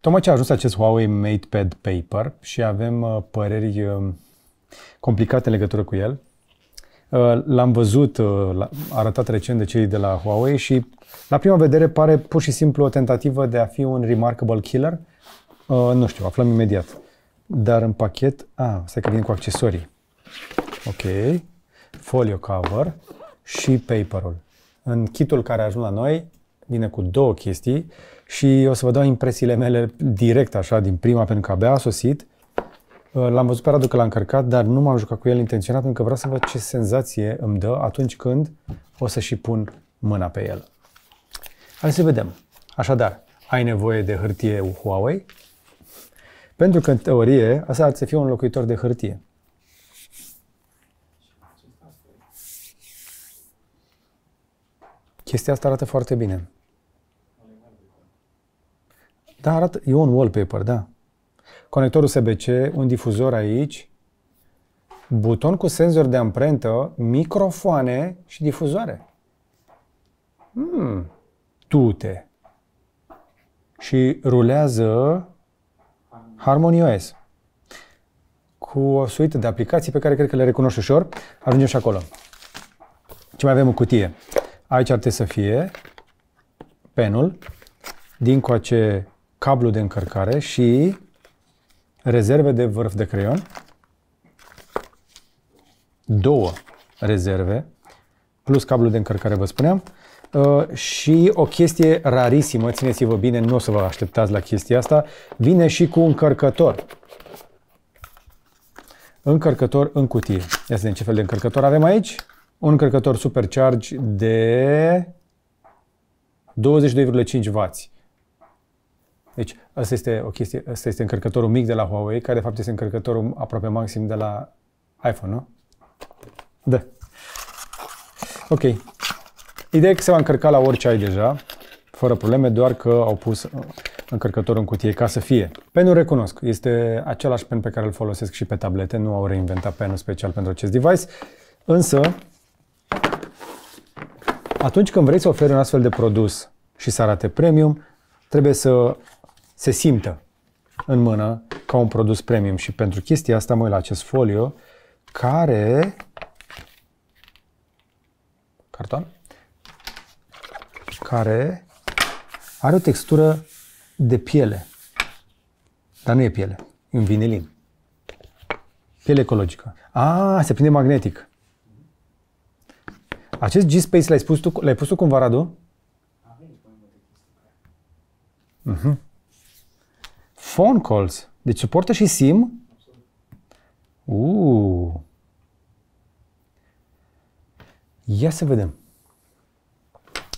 Tocmai ce a ajuns acest Huawei MatePad Paper și avem păreri complicate în legătură cu el. L-am văzut arătat recent de cei de la Huawei și la prima vedere pare pur și simplu o tentativă de a fi un Remarkable killer. Nu știu, aflăm imediat. Dar în pachet, stai că vin cu accesorii. Ok, folio cover și paperul. În kitul care a ajuns la noi vine cu două chestii și o să vă dau impresiile mele direct așa din prima, pentru că abia a sosit. L-am văzut pe Radu că l-a încărcat, dar nu m-am jucat cu el intenționat, pentru că vreau să văd ce senzație îmi dă atunci când o să și pun mâna pe el. Hai să vedem. Așadar, ai nevoie de hârtie Huawei, pentru că în teorie asta ar să fie un înlocuitor de hârtie. Chestia asta arată foarte bine. Da, arată, e un wallpaper, da. Conector USB-C, un difuzor aici, buton cu senzor de amprentă, microfoane și difuzoare. Tute. Și rulează HarmonyOS cu o suită de aplicații pe care cred că le recunoști ușor. Ajungem și acolo. Ce mai avem în cutie? Aici ar trebui să fie penul, dincoace cablu de încărcare și rezerve de vârf de creion. Două rezerve, plus cablu de încărcare, vă spuneam. Și o chestie rarisimă, țineți-vă bine, nu o să vă așteptați la chestia asta, vine și cu încărcător. Încărcător în cutie. Ia să vedem ce fel de încărcător avem aici. Un încărcător supercharge de 22,5W. Deci, asta este o chestie, asta este încărcătorul mic de la Huawei, care de fapt este încărcătorul aproape maxim de la iPhone, nu? Da. Ok. Ideea e că se va încărca la orice ai deja, fără probleme, doar că au pus încărcătorul în cutie ca să fie. Penul recunosc, este același pen pe care îl folosesc și pe tablete, nu au reinventat penul special pentru acest device, însă atunci când vrei să oferi un astfel de produs și să arate premium, trebuie să se simtă în mână ca un produs premium și pentru chestia asta mă uit la acest folio care... Carton? Care are o textură de piele, dar nu e piele, e un vinilin. Piele ecologică. Se prinde magnetic. Acest G-Space l-ai pus tu cumva, Radu? Phone calls. Deci suportă și SIM? Ia să vedem.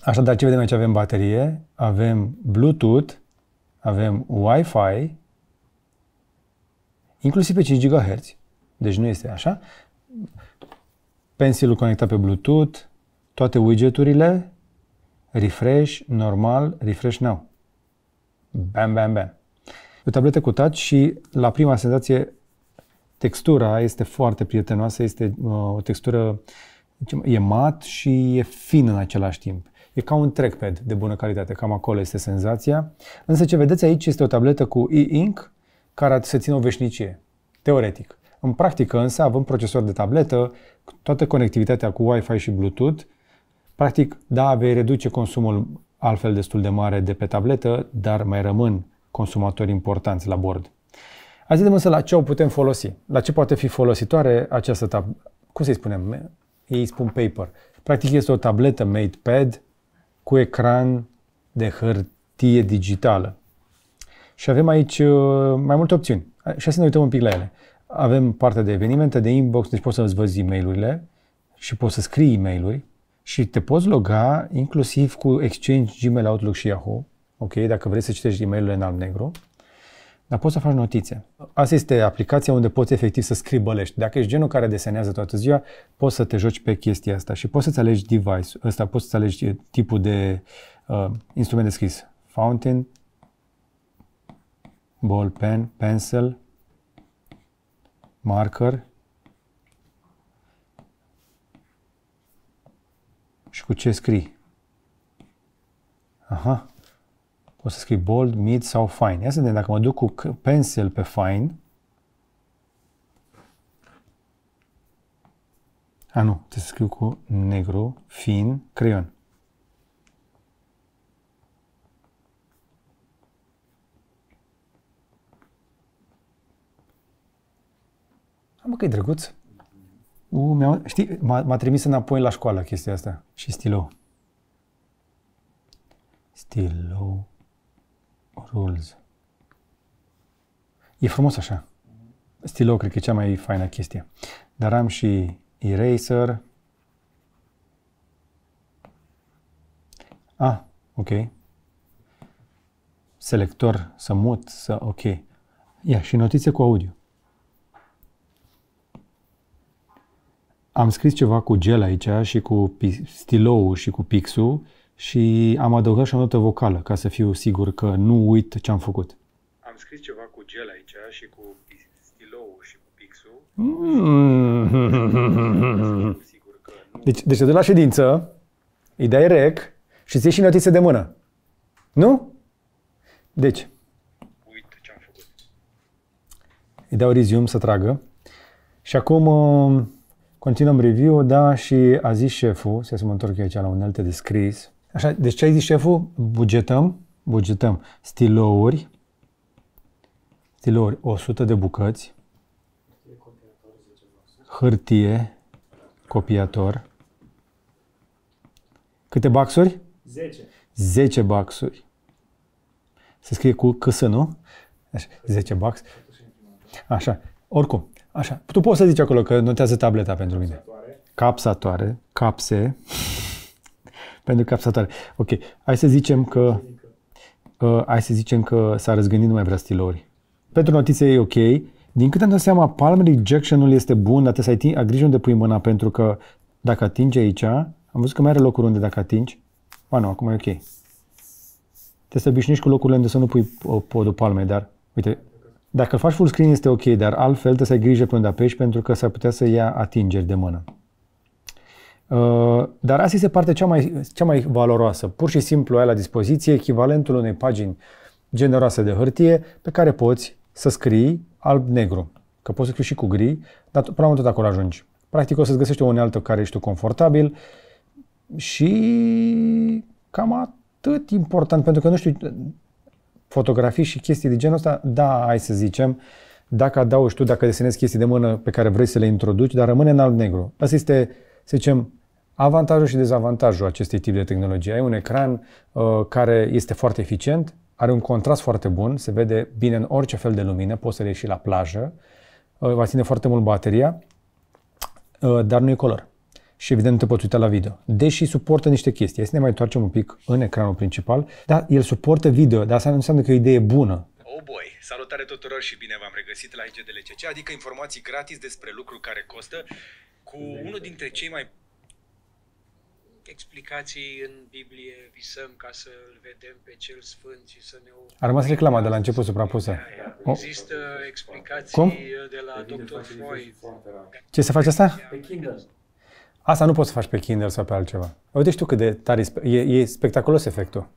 Așadar, ce vedem aici? Avem baterie, avem Bluetooth, avem Wi-Fi, inclusiv pe 5 GHz. Deci nu este așa. Pensilul conectat pe Bluetooth, toate widgeturile, refresh, normal, refresh now. Bam, bam, bam. O tabletă cu touch și la prima senzație textura este foarte prietenoasă, este o textură, e mat și e fin în același timp. E ca un trackpad de bună calitate, cam acolo este senzația. Însă ce vedeți aici este o tabletă cu e-ink care se ține o veșnicie, teoretic. În practică însă avem procesor de tabletă, toată conectivitatea cu Wi-Fi și Bluetooth. Practic, da, vei reduce consumul altfel destul de mare de pe tabletă, dar mai rămân consumatori importanți la bord. Hai să vedem însă la ce o putem folosi, la ce poate fi folositoare această tabletă. Cum să-i spunem? Ei spun paper. Practic este o tabletă MatePad cu ecran de hârtie digitală. Și avem aici mai multe opțiuni. Și să ne uităm un pic la ele. Avem partea de evenimente, de inbox, deci poți să-ți văzi e-mail-urile și poți să scrii e-mail-uri și te poți loga inclusiv cu Exchange, Gmail, Outlook și Yahoo. Ok, dacă vrei să citești e-mail-urile în alb-negru, dar poți să faci notițe. Asta este aplicația unde poți efectiv să scribălești. Dacă ești genul care desenează toată ziua, poți să te joci pe chestia asta și poți să-ți alegi device-ul ăsta, poți să-ți alegi tipul de instrument de scris. Fountain, ball pen, pencil, marker și cu ce scrii. Pot să scrii bold, mid sau fine. Ia să vedem dacă mă duc cu pencil pe fine. A, nu, trebuie să scriu cu negru, fin, creion. Am, bă, că-i drăguț. Știi, m-a trimis înapoi la școală chestia asta. Și stilou. Stilou rules. E frumos așa. Stilou cred că e cea mai faină chestie. Dar am și eraser. Ah, ok. Selector, să mut, să ok. Ia, și notițe cu audio. Am scris ceva cu gel aici și cu stilou și cu pixul și am adăugat și o notă vocală ca să fiu sigur că nu uit ce am făcut. Am scris ceva cu gel aici și cu stilou și cu pixul. Deci te duci la ședință, îi dai rec și îți iei și notițe de mână. Nu? Deci. Uit ce am făcut. Îi dau resume să tragă și acum continuăm review-ul, da, și a zis șeful, să mă întorc aici la unelte de scris. Așa, deci ce a zis șeful? Bugetăm stilouri 100 de bucăți, hârtie, copiator. Câte baxuri? 10. 10 baxuri. Se scrie cu căsă, nu? Așa, 10 bax. Așa, oricum. Așa, tu poți să zici acolo că notează tableta pentru mine. Capsatoare. Capse. Pentru capsatoare. Ok, hai să zicem că s-a răzgândit, nu mai vrea stilouri. Pentru notițe e ok. Din câte am dat seama, palm rejection-ul este bun, dar trebuie să ai grijă unde pui mâna, pentru că dacă atingi aici, am văzut că mai are locuri unde dacă atingi. Ba nu, acum e ok. Trebuie să te obișnuiești cu locurile unde să nu pui podul palmei, dar uite. Dacă îl faci full screen este ok, dar altfel trebuie să ai grijă pe unde apeși, pentru că s-ar putea să ia atingeri de mână. Dar asta este partea cea mai valoroasă. Pur și simplu ai la dispoziție echivalentul unei pagini generoase de hârtie pe care poți să scrii alb-negru. Că poți să scrii și cu gri, dar până la urmă tot acolo ajungi. Practic o să-ți găsești o unealtă care ești tu confortabil și cam atât important, pentru că nu știu, fotografii și chestii de genul ăsta, da, hai să zicem, dacă adaugi tu, dacă desenezi chestii de mână pe care vrei să le introduci, dar rămâne în alb-negru. Asta este, să zicem, avantajul și dezavantajul acestui tip de tehnologie. Ai un ecran care este foarte eficient, are un contrast foarte bun, se vede bine în orice fel de lumină, poți să le ieși la plajă, va ține foarte mult bateria, dar nu e color. Și evident nu te poți uita la video, deși suportă niște chestii. Hai să ne mai întoarcem un pic în ecranul principal, dar el suportă video, dar asta nu înseamnă că e o idee bună. Oh boy! Salutare tuturor și bine v-am regăsit la IGDLCC, adică informații gratis despre lucruri care costă, cu unul dintre cei mai... Explicații în Biblie, visăm ca să-l vedem pe cel sfânt și să ne... A rămas reclama de la început suprapusă. Există explicații de la Dr. Freud. Ce se face asta? Pe Kindle. Asta nu poți să faci pe Kindle sau pe altceva. Uite, știu cât de tare e spectaculos efectul.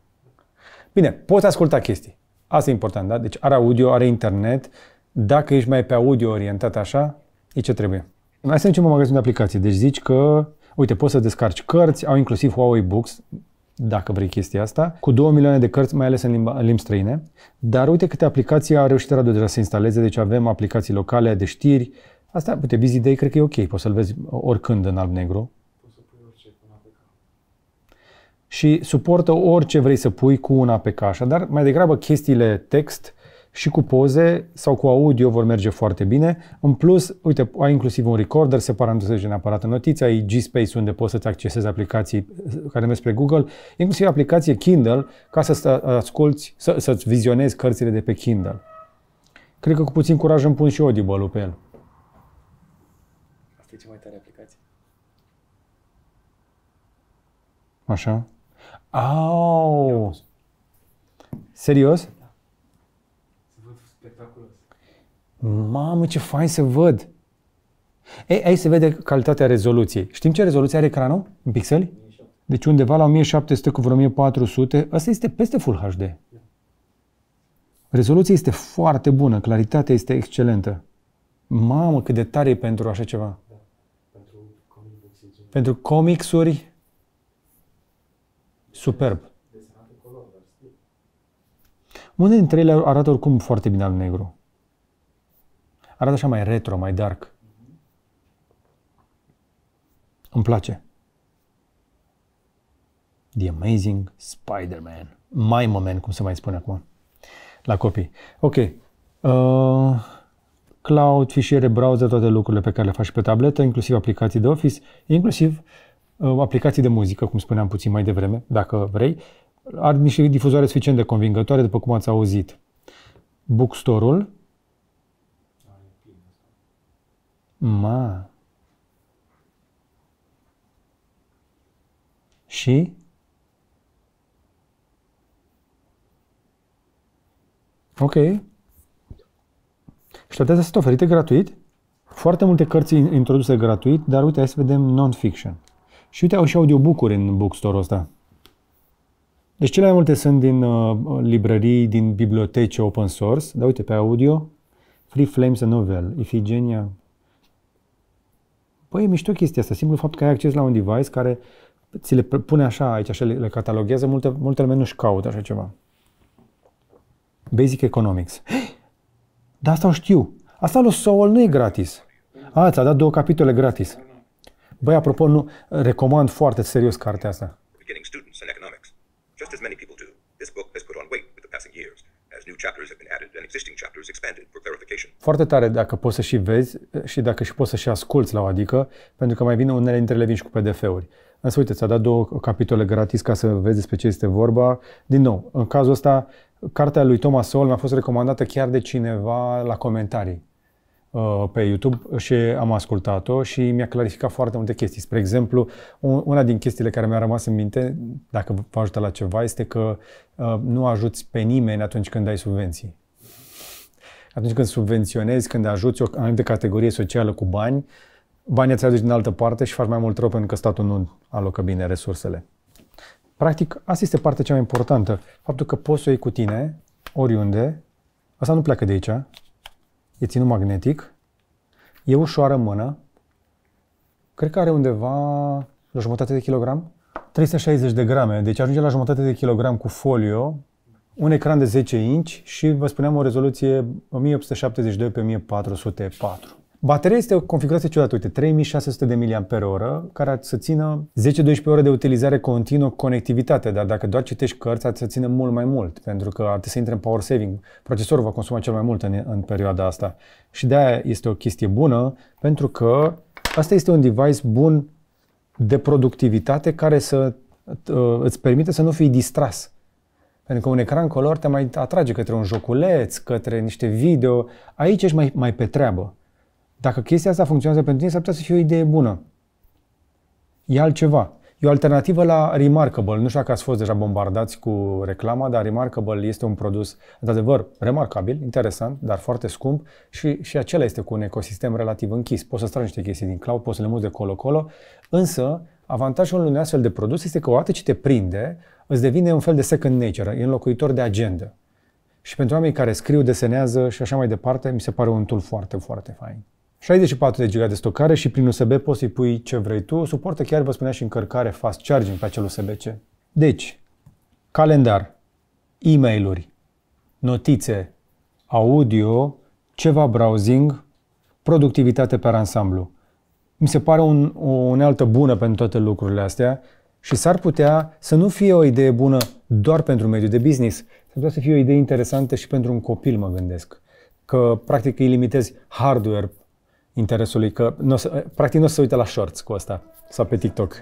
Bine, poți asculta chestii. Asta e important, da? Deci are audio, are internet. Dacă ești mai pe audio orientat așa, e ce trebuie. Hai să zicem un magazin de aplicații. Deci zici că, uite, poți să descarci cărți, au inclusiv Huawei Books, dacă vrei chestia asta, cu 2 milioane de cărți, mai ales în limbi străine. Dar uite câte aplicații a reușit Radu deja să instaleze. Deci avem aplicații locale de știri. Asta, uite, Busy Day cred că e ok, poți să-l vezi oricând în alb-negru. Poți să pui orice cu un APK. Și suportă orice vrei să pui cu un APK, așa, dar mai degrabă chestiile text și cu poze sau cu audio vor merge foarte bine. În plus, uite, ai inclusiv un recorder separat, nu se duce neapărat în notițe, ai G-Space unde poți să-ți accesezi aplicații care merg spre Google, inclusiv aplicație Kindle ca să-ți vizionezi cărțile de pe Kindle. Cred că cu puțin curaj îmi pun și Audible-ul pe el. E cea mai tare aplicație. Așa. Au! Serios? Da. Se văd spectaculos. Mamă, ce fain se văd! Ei, aici se vede calitatea rezoluției. Știm ce rezoluție are ecranul în pixeli? Deci undeva la 1700 cu vreo 1400. Asta este peste Full HD. Da. Rezoluția este foarte bună, claritatea este excelentă. Mamă, cât de tare e pentru așa ceva. Da. Pentru comicsuri, superb. Unele dintre ele arată oricum foarte bine al negru. Arată așa mai retro, mai dark. Îmi place. The Amazing Spider-Man. My moment, cum se mai spune acum. La copii. Ok. Cloud, fișiere, browser, toate lucrurile pe care le faci pe tabletă, inclusiv aplicații de Office, inclusiv aplicații de muzică, cum spuneam puțin mai devreme, dacă vrei. Are niște difuzoare suficient de convingătoare, după cum ați auzit. Bookstore-ul. Ma. Și? Ok. Și toate astea sunt oferite gratuit. Foarte multe cărți introduse gratuit, dar uite, hai să vedem non-fiction. Și uite, au și audiobook-uri în bookstore-ul ăsta. Deci cele mai multe sunt din librării, din biblioteci open source. Dar uite, pe audio, Free Flames a Novel, Ifigenia. Păi, e mișto chestia asta. Simplul fapt că ai acces la un device care ți le pune așa aici, așa le cataloguează, multe lume nu-și caută așa ceva. Basic Economics. Dar asta o știu. Asta lui Sowell nu e gratis. A, ți-a dat 2 capitole gratis. Băi, apropo, nu, recomand foarte serios cartea asta. Just as many people do, this book has put on weight with the passing years, as new chapters have been added and existing chapters expanded for clarification. Foarte tare dacă poți să și vezi și dacă și poți să și asculți la o adică, pentru că mai vine unele dintre ele vin și cu PDF-uri. Însă uite, ți-a dat 2 capitole gratis ca să vezi despre ce este vorba. Din nou, în cazul ăsta, cartea lui Thomas Sowell mi-a fost recomandată chiar de cineva la comentarii pe YouTube și am ascultat-o și mi-a clarificat foarte multe chestii. Spre exemplu, una din chestiile care mi-a rămas în minte, dacă vă ajută la ceva, este că nu ajuți pe nimeni atunci când dai subvenții. Atunci când subvenționezi, când ajuți o anumită categorie socială cu bani, banii ți-aduci din altă parte și faci mai mult rău pentru că statul nu alocă bine resursele. Practic, asta este partea cea mai importantă. Faptul că poți să o iei cu tine, oriunde, asta nu pleacă de aici, e ținut magnetic, e ușoară mână, cred că are undeva la jumătate de kilogram, 360 de grame, deci ajunge la jumătate de kilogram cu folio, un ecran de 10 inch și vă spuneam o rezoluție 1872x1404. Bateria este o configurație ciudată, uite, 3600 de mAh, care ar să țină 10-12 ore de utilizare continuă cu conectivitate, dar dacă doar citești cărți, ar să țină mult mai mult, pentru că ar trebui să intre în power saving. Procesorul va consuma cel mai mult în perioada asta. Și de-aia este o chestie bună, pentru că asta este un device bun de productivitate care să îți permite să nu fii distras. Pentru că un ecran color te mai atrage către un joculeț, către niște video. Aici ești mai pe treabă. Dacă chestia asta funcționează pentru tine, s-ar putea să fie o idee bună. E altceva. E o alternativă la Remarkable. Nu știu dacă ați fost deja bombardați cu reclama, dar Remarkable este un produs, într-adevăr, remarcabil, interesant, dar foarte scump și acela este cu un ecosistem relativ închis. Poți să strângi niște chestii din cloud, poți să le muți de colo-colo, însă avantajul unui astfel de produs este că odată ce te prinde, îți devine un fel de second nature, e înlocuitor de agenda. Și pentru oamenii care scriu, desenează și așa mai departe, mi se pare un tool foarte, foarte fain. 64 de GB de stocare și prin USB poți să-i pui ce vrei tu. Suportă chiar, vă spuneam, și încărcare fast charging pe acel USB-C. Deci, calendar, e-mail-uri, notițe, audio, ceva browsing, productivitate pe ansamblu. Mi se pare o unealtă bună pentru toate lucrurile astea și s-ar putea să nu fie o idee bună doar pentru mediul de business. S-ar putea să fie o idee interesantă și pentru un copil, mă gândesc. Că, practic, îi limitezi hardware interesului, că practic nu o să se uite la shorts cu asta sau pe TikTok.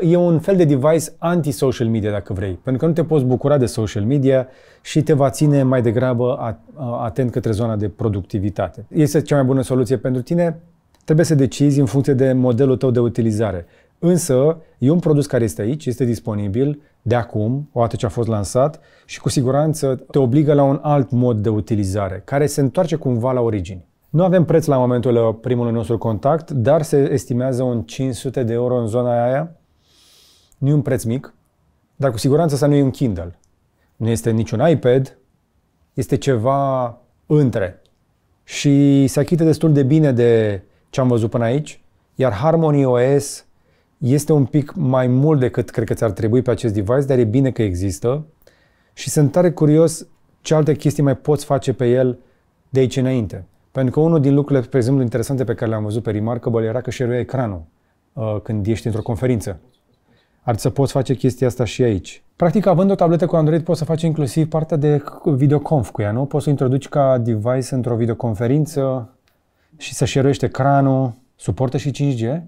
E un fel de device anti-social media, dacă vrei, pentru că nu te poți bucura de social media și te va ține mai degrabă atent către zona de productivitate. Este cea mai bună soluție pentru tine? Trebuie să decizi în funcție de modelul tău de utilizare. Însă, e un produs care este aici, este disponibil de acum, odată ce a fost lansat și cu siguranță te obligă la un alt mod de utilizare, care se întoarce cumva la origini. Nu avem preț la momentul primului nostru contact, dar se estimează un 500 de euro în zona aia. Nu e un preț mic, dar cu siguranță asta nu e un Kindle. Nu este niciun iPad, este ceva între și se achită destul de bine de ce am văzut până aici, iar HarmonyOS este un pic mai mult decât cred că ți-ar trebui pe acest device, dar e bine că există și sunt tare curios ce alte chestii mai poți face pe el de aici înainte. Pentru că unul din lucrurile, pe exemplu, interesante pe care le-am văzut pe Remarkable era că share-ul ecranul când ești într-o conferință. Ar să poți face chestia asta și aici. Practic, având o tabletă cu Android, poți să faci inclusiv partea de videoconf cu ea, nu? Poți să o introduci ca device într-o videoconferință și să share-uiești ecranul. Suportă și 5G?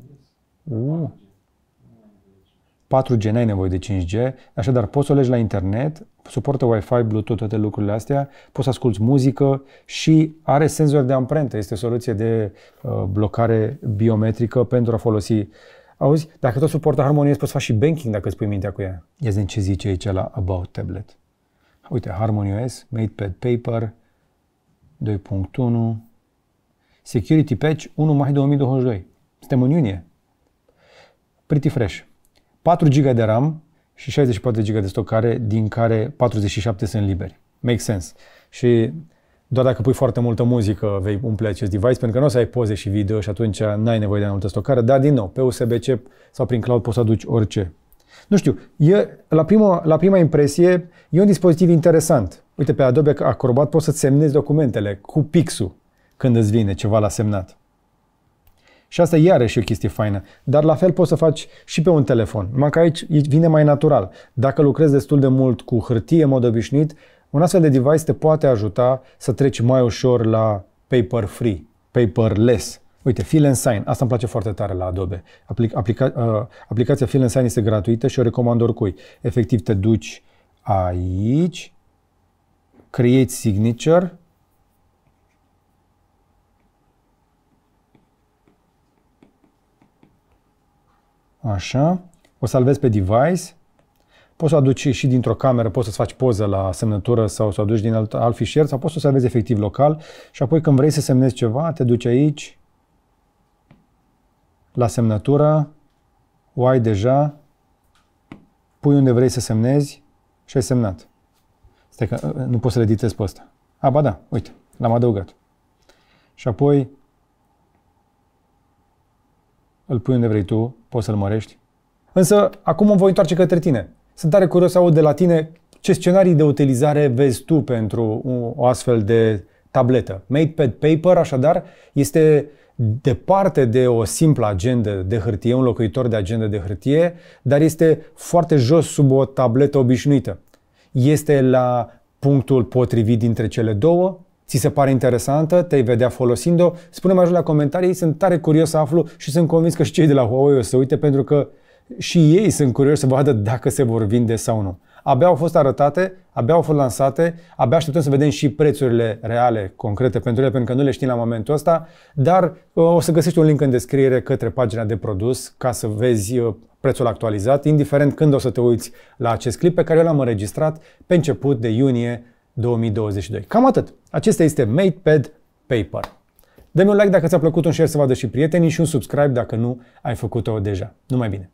4G, n-ai nevoie de 5G, așadar poți să o legi la internet, suportă Wi-Fi, Bluetooth, toate lucrurile astea, poți să asculți muzică și are senzor de amprentă, este o soluție de blocare biometrică pentru a folosi. Auzi, dacă tot suportă HarmonyOS, poți să faci și banking dacă îți pui mintea cu ea. Ia zi ce zice aici la About Tablet. Uite, HarmonyOS, MatePad Paper, 2.1, Security Patch 1 mai 2022. Suntem în iunie. Pretty fresh. 4 GB de RAM și 64 GB de stocare, din care 47 sunt liberi. Make sense. Și doar dacă pui foarte multă muzică vei umple acest device, pentru că nu o să ai poze și video și atunci n-ai nevoie de mai multă stocare, dar din nou, pe USB-C sau prin cloud poți să aduci orice. Nu știu, e, la prima impresie e un dispozitiv interesant. Uite, pe Adobe Acrobat poți să-ți semnezi documentele cu pixul când îți vine ceva la semnat. Și asta iarăși e o chestie faină, dar la fel poți să faci și pe un telefon, numai că aici vine mai natural. Dacă lucrezi destul de mult cu hârtie în mod obișnuit, un astfel de device te poate ajuta să treci mai ușor la paper-free, paperless. Uite, Fill and Sign, asta îmi place foarte tare la Adobe. Aplicația Fill and Sign este gratuită și o recomand oricui. Efectiv te duci aici, Create Signature, așa, o salvezi pe device, poți să aduci și dintr-o cameră, poți să-ți faci poză la semnătură sau să o aduci din alt fișier sau poți să o salvezi efectiv local și apoi când vrei să semnezi ceva, te duci aici, la semnătură, o ai deja, pui unde vrei să semnezi și ai semnat. Stai că nu poți să le editezi pe ăsta. A, ba da, uite, l-am adăugat. Și apoi îl pui unde vrei tu, poți să-l mărești. Însă, acum îmi voi întoarce către tine. Sunt tare curios să aud de la tine ce scenarii de utilizare vezi tu pentru o astfel de tabletă. MatePad Paper, așadar, este departe de o simplă agendă de hârtie, un locuitor de agendă de hârtie, dar este foarte jos sub o tabletă obișnuită. Este la punctul potrivit dintre cele două. Ți se pare interesantă? Te-ai vedea folosind-o? Spune-mi jos la comentarii, sunt tare curios să aflu și sunt convins că și cei de la Huawei o să uite pentru că și ei sunt curioși să vadă dacă se vor vinde sau nu. Abia au fost arătate, abia au fost lansate, abia așteptăm să vedem și prețurile reale, concrete pentru ele, pentru că nu le știm la momentul ăsta, dar o să găsești un link în descriere către pagina de produs ca să vezi prețul actualizat, indiferent când o să te uiți la acest clip pe care eu l-am înregistrat pe început de iunie 2022. Cam atât. Acesta este MatePad Paper. Dă-mi un like dacă ți-a plăcut, un share să vadă și prietenii și un subscribe dacă nu ai făcut-o deja. Numai bine!